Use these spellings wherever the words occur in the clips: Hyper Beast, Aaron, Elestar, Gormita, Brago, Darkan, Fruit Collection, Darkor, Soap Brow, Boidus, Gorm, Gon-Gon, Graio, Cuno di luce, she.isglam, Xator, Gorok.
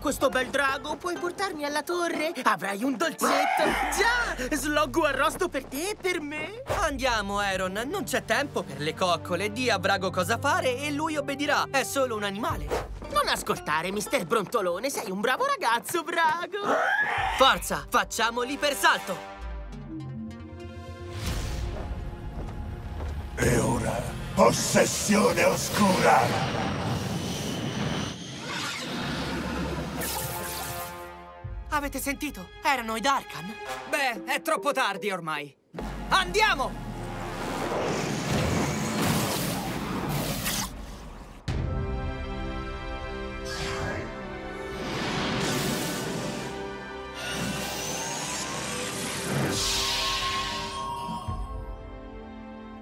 Questo bel drago, puoi portarmi alla torre? Avrai un dolcetto! Già! Sloggo arrosto per te e per me! Andiamo, Aaron, non c'è tempo per le coccole. Dì a Brago cosa fare e lui obbedirà. È solo un animale. Non ascoltare, mister Brontolone. Sei un bravo ragazzo, Brago. Forza, facciamo l'ipersalto. E ora, possessione oscura! Avete sentito? Erano i Darkan? Beh, è troppo tardi ormai. Andiamo!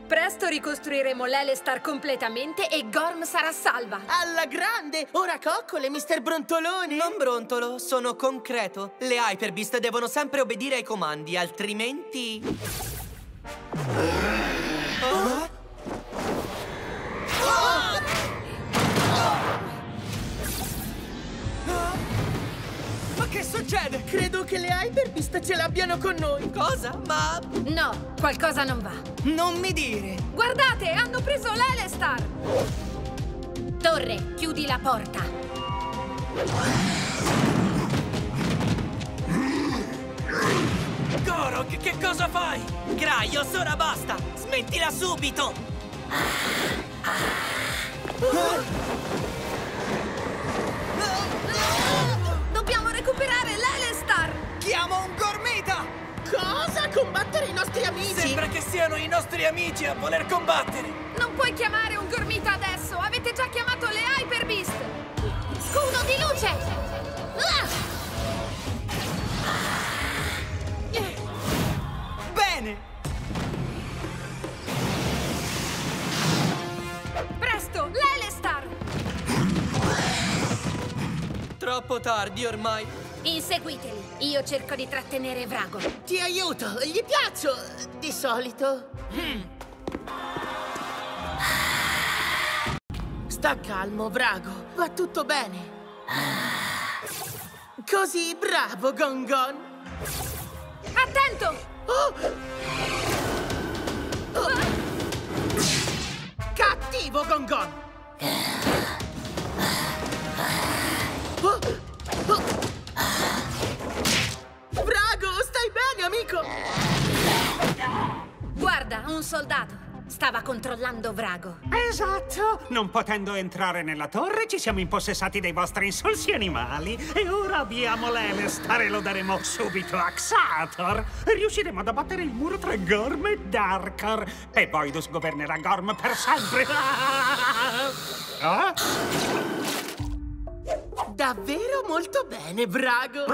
Presto ricostruiremo l'Elestar completamente e Gorm sarà salva. Alla grande! Ora coccole, mister Brontolone! Non brontolo, sono concreto. Le Hyper Beast devono sempre obbedire ai comandi, altrimenti... Oh? Che succede? Credo che le Hyper Beast ce l'abbiano con noi. Cosa? Ma... no, qualcosa non va. Non mi dire. Guardate, hanno preso l'Elestar. Torre, chiudi la porta. Gorok, che cosa fai? Graio, ora basta. Smettila subito. Recuperare l'Elestar! Chiamo un Gormita! Cosa? Combattere i nostri amici? Sembra che siano i nostri amici a voler combattere! Non puoi chiamare un Gormita adesso! Avete già chiamato le Hyper Beast! Cuno di luce! Bene! Presto, l'Elestar! Troppo tardi ormai. Inseguiteli, io cerco di trattenere Brago. Ti aiuto, gli piaccio, di solito. Sta calmo, Brago, va tutto bene. Così bravo, Gon-Gon. Attento! Oh! Cattivo, Gon-Gon! Brago, stai bene, amico? Guarda, un soldato. Stava controllando Brago. Esatto. Non potendo entrare nella torre, ci siamo impossessati dei vostri insolsi animali. E ora abbiamo l'Elestar e lo daremo subito a Xator. Riusciremo ad abbattere il muro tra Gorm e Darkor. E Boidus governerà Gorm per sempre. Davvero molto bene, Brago!